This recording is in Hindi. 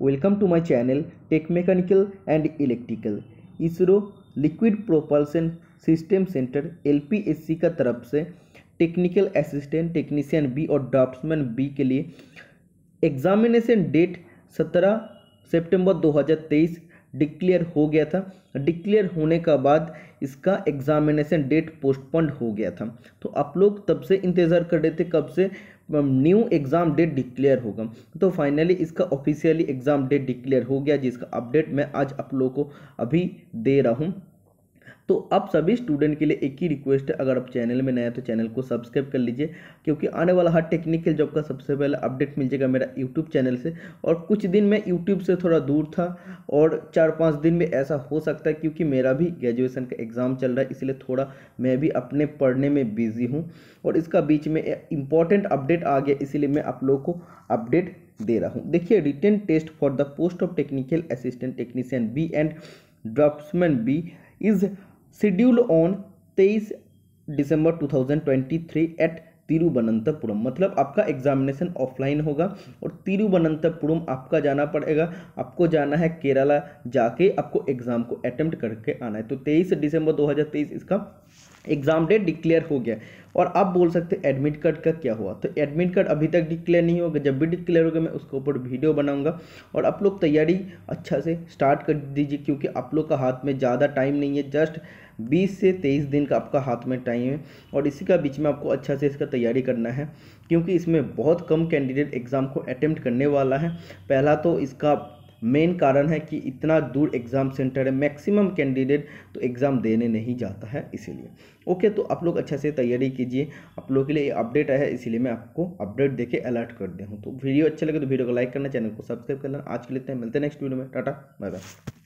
Welcome to my channel tech mechanical and electrical. ISRO liquid propulsion system centre LPSC का तरफ से टेक्निकल असिस्टेंट टेक्नीशियन बी और ड्राफ्ट्समैन बी के लिए एग्जामिनेशन डेट 17 सितंबर 2023 डिक्लेयर हो गया था। डिक्लेयर होने का बाद इसका एग्जामिनेशन डेट पोस्टपोन्ड हो गया था। तो आप लोग तब से इंतज़ार कर रहे थे कब से न्यू एग्ज़ाम डेट डिक्लेयर होगा। तो फाइनली इसका ऑफिशियली एग्ज़ाम डेट डिक्लेयर हो गया, जिसका अपडेट मैं आज आप लोगों को अभी दे रहा हूँ। तो आप सभी स्टूडेंट के लिए एक ही रिक्वेस्ट है, अगर आप चैनल में नए हैं तो चैनल को सब्सक्राइब कर लीजिए, क्योंकि आने वाला हर टेक्निकल जॉब का सबसे पहला अपडेट मिल जाएगा मेरा यूट्यूब चैनल से। और कुछ दिन मैं यूट्यूब से थोड़ा दूर था और 4-5 दिन में ऐसा हो सकता है क्योंकि मेरा भी ग्रेजुएशन का एग्ज़ाम चल रहा है, इसलिए थोड़ा मैं भी अपने पढ़ने में बिजी हूँ। और इसका बीच में इंपॉर्टेंट अपडेट आ गया, इसीलिए मैं आप लोगों को अपडेट दे रहा हूँ। देखिए, written test for the post of technical assistant technician B and draftsman B is schedule on 23 December 2023 at Thiruvananthapuram. मतलब आपका एग्जामिनेशन ऑफलाइन होगा और तिरुवनंतपुरम आपका जाना पड़ेगा। आपको जाना है केरला, जाके आपको एग्ज़ाम को अटेम्प्ट करके आना है। तो 23 दिसंबर 2023 इसका एग्ज़ाम डेट डिक्लेयर हो गया। और आप बोल सकते हैं एडमिट कार्ड का क्या हुआ। तो एडमिट कार्ड अभी तक डिक्लेयर नहीं होगा, जब भी डिक्लेयर होगा मैं उसके ऊपर वीडियो बनाऊंगा। और आप लोग तैयारी अच्छा से स्टार्ट कर दीजिए, क्योंकि आप लोग का हाथ में ज़्यादा टाइम नहीं है, जस्ट 20 से 23 दिन का आपका हाथ में टाइम है। और इसी का बीच में आपको अच्छा से इसका तैयारी करना है, क्योंकि इसमें बहुत कम कैंडिडेट एग्ज़ाम को अटेम्प्ट करने वाला है। पहला तो इसका मेन कारण है कि इतना दूर एग्ज़ाम सेंटर है, मैक्सिमम कैंडिडेट तो एग्ज़ाम देने नहीं जाता है, इसीलिए ओके। तो आप लोग अच्छा से तैयारी कीजिए, आप लोगों के लिए अपडेट आया है, इसीलिए मैं आपको अपडेट देके अलर्ट कर दिया हूँ। तो वीडियो अच्छा लगे तो वीडियो को लाइक करना, चैनल को सब्सक्राइब करना। आज के लिए मिलते हैं नेक्स्ट वीडियो में। Tata, bye bye.